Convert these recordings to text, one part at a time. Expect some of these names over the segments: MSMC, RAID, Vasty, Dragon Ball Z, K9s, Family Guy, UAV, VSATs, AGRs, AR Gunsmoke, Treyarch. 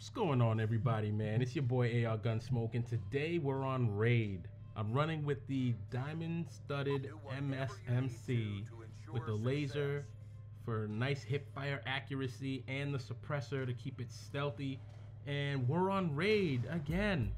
What's going on, everybody, man? It's your boy AR Gunsmoke, and today we're on RAID. I'm running with the diamond-studded MSMC with the laser for nice hip-fire accuracy and the suppressor to keep it stealthy. And we're on RAID again.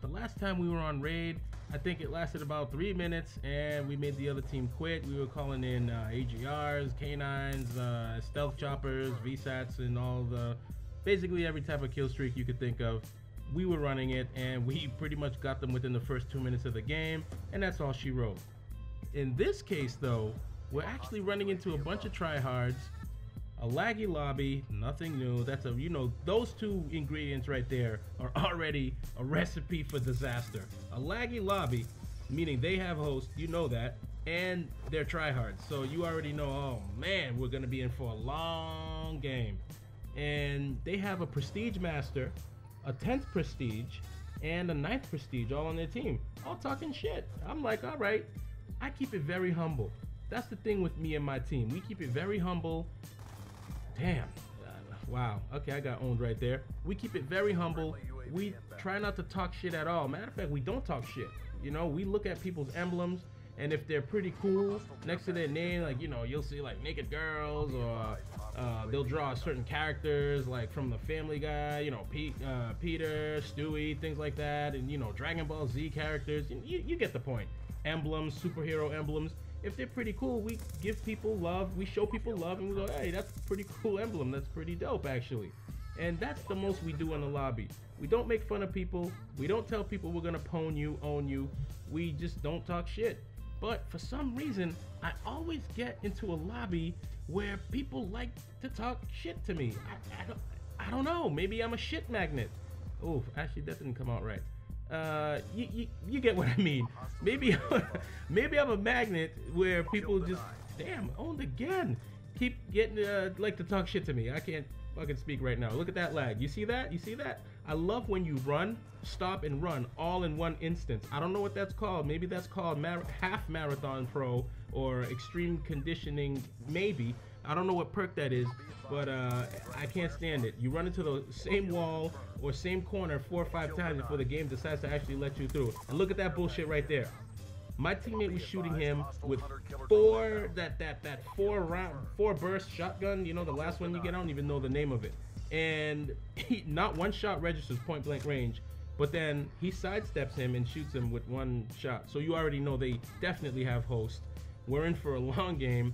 The last time we were on RAID, I think it lasted about 3 minutes, and we made the other team quit. We were calling in AGRs, K9s, stealth choppers, VSATs, and all the... basically every type of kill streak you could think of. We were running it, and we pretty much got them within the first 2 minutes of the game, and that's all she wrote. In this case, though, we're actually running into a bunch of tryhards, a laggy lobby, nothing new. That's a, you know, those two ingredients right there are already a recipe for disaster. A laggy lobby, meaning they have hosts, you know that, and they're tryhards. So you already know, oh man, we're gonna be in for a long game. And they have a prestige master, a 10th prestige, and a 9th prestige all on their team, all talking shit. I'm like, all right, I keep it very humble. That's the thing with me and my team. We keep it very humble. Damn, wow, okay, I got owned right there. We keep it very humble. We try not to talk shit at all. Matter of fact, we don't talk shit. You know, we look at people's emblems, and if they're pretty cool next to their name, like, you know, you'll see like naked girls, or they'll draw certain characters like from the Family Guy, you know, Peter, Stewie, things like that, and, you know, Dragon Ball Z characters. You get the point. Emblems, superhero emblems. If they're pretty cool, we give people love, we show people love, and we go, hey, that's a pretty cool emblem, that's pretty dope actually. And that's the most we do in the lobby. We don't make fun of people, we don't tell people we're gonna pwn you, own you, we just don't talk shit. But for some reason, I always get into a lobby where people like to talk shit to me. I don't know, maybe I'm a shit magnet. Oh, actually that didn't come out right. You get what I mean. Maybe I'm a magnet where people just, damn, owned again. Keep getting, like to talk shit to me. I can't fucking speak right now. Look at that lag. You see that? You see that? I love when you run, stop, and run all in one instance. I don't know what that's called. Maybe that's called half marathon pro or extreme conditioning, maybe. I don't know what perk that is, but I can't stand it. You run into the same wall or same corner 4 or 5 times before the game decides to actually let you through. And look at that bullshit right there. My teammate was shooting him with four burst shotgun, you know, the last one you get, I don't even know the name of it. And he, not one shot registers point blank range, but then he sidesteps him and shoots him with one shot. So you already know they definitely have host. We're in for a long game.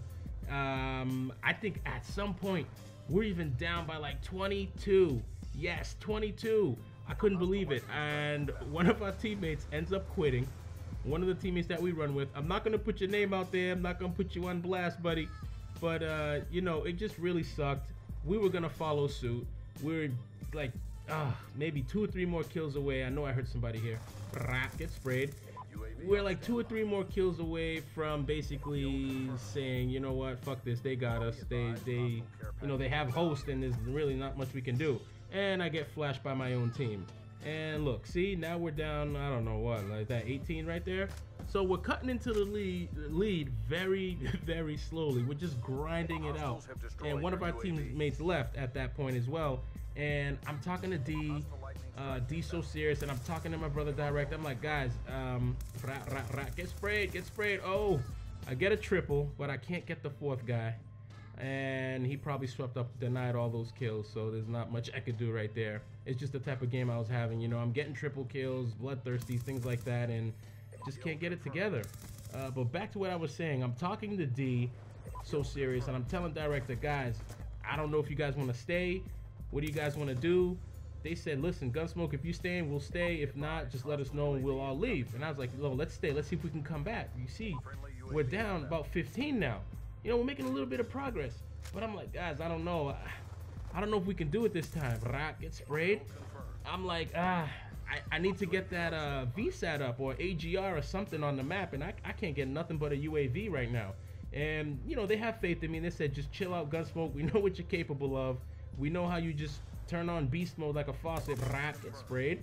I think at some point we're even down by like 22. Yes, 22. I couldn't believe it. And one of our teammates ends up quitting. One of the teammates that we run with. I'm not going to put your name out there. I'm not going to put you on blast, buddy. But, you know, it just really sucked. We were going to follow suit. We're like, maybe 2 or 3 more kills away. I know I heard somebody here. Get sprayed. We're like 2 or 3 more kills away from basically saying, you know what, fuck this. They got us. They you know, they have host, and there's really not much we can do. And I get flashed by my own team. And look, see, now we're down, I don't know what, like that 18 right there. So we're cutting into the lead very, very slowly. We're just grinding it out. And one of our teammates left at that point as well. And I'm talking to D. D's so serious, and I'm talking to my brother direct. I'm like, guys, get sprayed, get sprayed. Oh, I get a triple, but I can't get the 4th guy. And he probably swept up, denied all those kills, so there's not much I could do right there. It's just the type of game I was having, you know, I'm getting triple kills, bloodthirsty, things like that, and just can't get it together. But back to what I was saying, I'm talking to D, so serious, and I'm telling director, guys, I don't know if you guys want to stay, what do you guys want to do? They said, listen, Gunsmoke, if you're staying, we'll stay, if not, just let us know and we'll all leave. And I was like, no, let's stay, let's see if we can come back. You see, we're down about 15 now. You know, we're making a little bit of progress, but I'm like, guys, I don't know. I don't know if we can do it this time. Get sprayed. I'm like, I need to get that VSAT up or AGR or something on the map, and I can't get nothing but a UAV right now. And, you know, they have faith in me. They said, just chill out, Gunsmoke. We know what you're capable of. We know how you just turn on beast mode like a faucet. Get sprayed.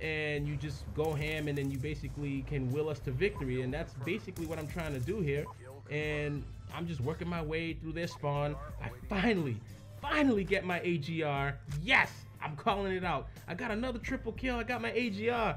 And you just go ham, and then you basically can will us to victory. And that's basically what I'm trying to do here. And I'm just working my way through their spawn. I finally get my AGR. Yes, I I'm calling it out. I got another triple kill. I got my AGR.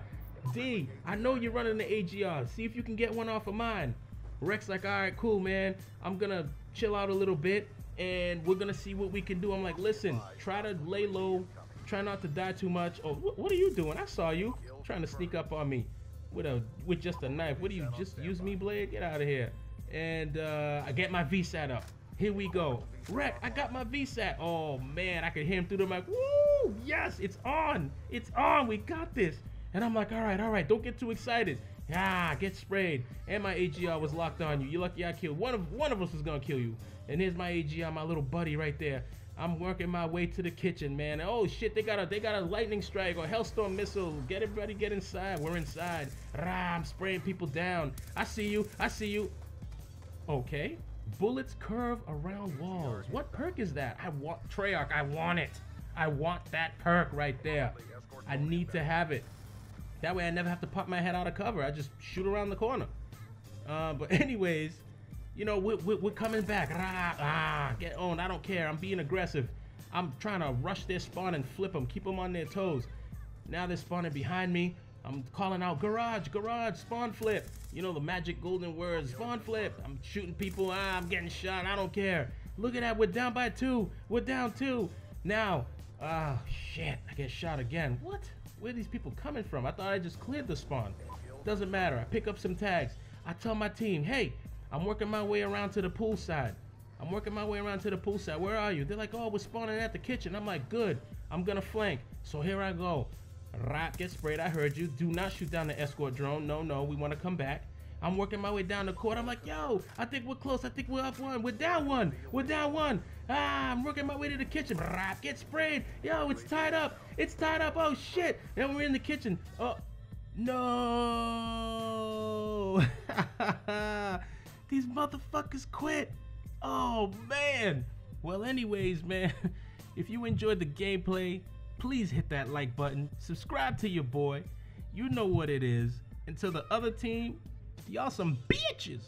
D, I know you're running the AGR. See if you can get one off of mine. Rex like, all right, cool, man. I'm going to chill out a little bit, and we're going to see what we can do. I'm like, listen, try to lay low. Try not to die too much. Oh, what are you doing? I saw you trying to sneak up on me with just a knife. What do you, just use me, Blade? Get out of here. And I get my VSAT up. Here we go. Wreck, I got my VSAT. Oh, man, I could hear him through the mic. Woo, yes, it's on. It's on. We got this. And I'm like, all right, don't get too excited. Ah, get sprayed. And my AGR was locked on you. You're lucky I killed. One of us was going to kill you. And there's my AGR, my little buddy right there. I'm working my way to the kitchen, man. Oh, shit, they got a lightning strike or hellstorm missile. Get everybody, get inside. We're inside. Rah, I'm spraying people down. I see you. I see you. Okay. Bullets curve around walls. What perk is that? I want Treyarch. I want it. I want that perk right there. I need to have it. That way I never have to pop my head out of cover. I just shoot around the corner. But anyways, you know, we're coming back. Ah, get on. I don't care. I'm being aggressive. I'm trying to rush their spawn and flip them. Keep them on their toes. Now they're spawning behind me. I'm calling out, garage, garage, spawn flip. You know, the magic golden words, spawn flip. I'm shooting people. Ah, I'm getting shot. I don't care. Look at that. We're down by two. We're down two. Now, ah, shit. I get shot again. What? Where are these people coming from? I thought I just cleared the spawn. Doesn't matter. I pick up some tags. I tell my team, hey, I'm working my way around to the pool side. I'm working my way around to the pool side. Where are you? They're like, oh, we're spawning at the kitchen. I'm like, good. I'm going to flank. So here I go. Rap, get sprayed. I heard you. Do not shoot down the escort drone. No, no. We want to come back. I'm working my way down the court. I'm like, yo, I think we're close. I think we're up one. We're down one. We're down one. Ah, I'm working my way to the kitchen. Rap, get sprayed. Yo, it's tied up. It's tied up. Oh, shit. Now we're in the kitchen. Oh, no. These motherfuckers quit. Oh, man. Well, anyways, man, if you enjoyed the gameplay, please hit that like button. Subscribe to your boy. You know what it is. Until the other team, y'all some bitches.